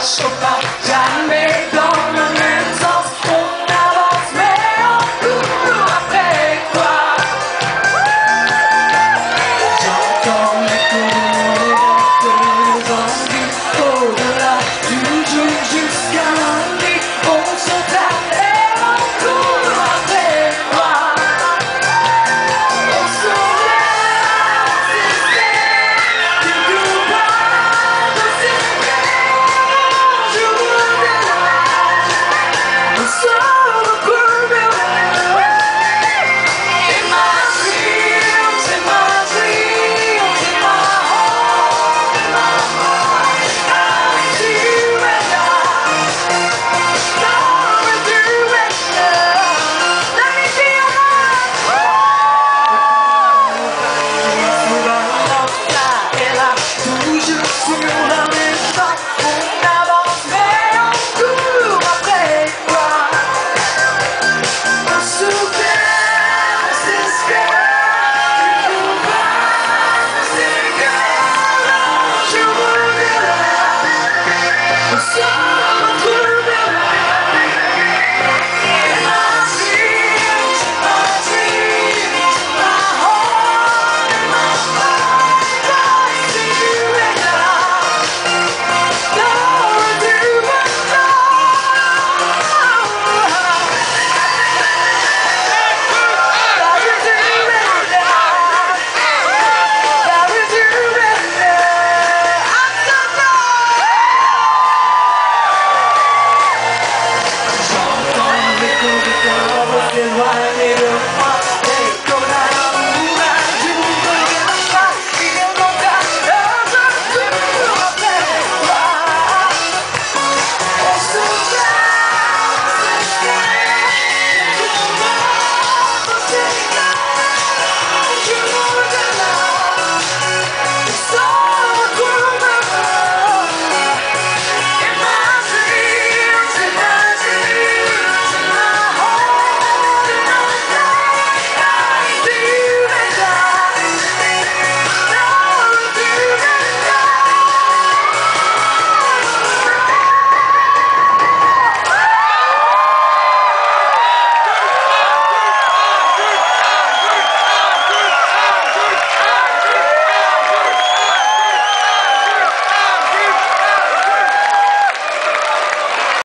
Shabbat Shalom.